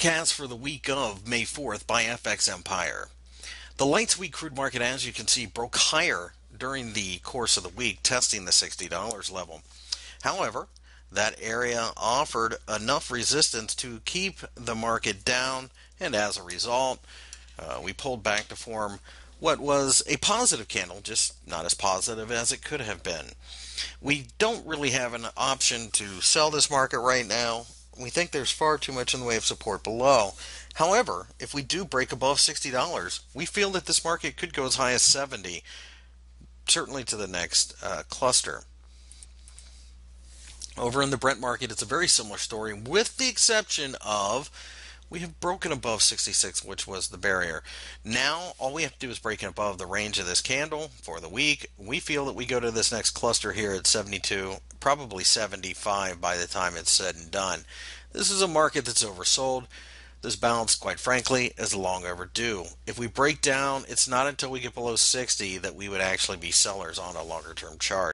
Forecast for the week of May 4th by FX Empire. The light sweet crude market, as you can see, broke higher during the course of the week, testing the $60 level. However, that area offered enough resistance to keep the market down, and as a result, we pulled back to form what was a positive candle, just not as positive as it could have been. We don't really have an option to sell this market right now. We think there's far too much in the way of support below. However, if we do break above $60, we feel that this market could go as high as 70, certainly to the next cluster. Over in the Brent market, it's a very similar story, with the exception of we have broken above 66, which was the barrier. Now, all we have to do is break above the range of this candle for the week. We feel that we go to this next cluster here at 72, probably 75 by the time it's said and done. This is a market that's oversold. This bounce, quite frankly, is long overdue. If we break down, it's not until we get below 60 that we would actually be sellers on a longer-term chart.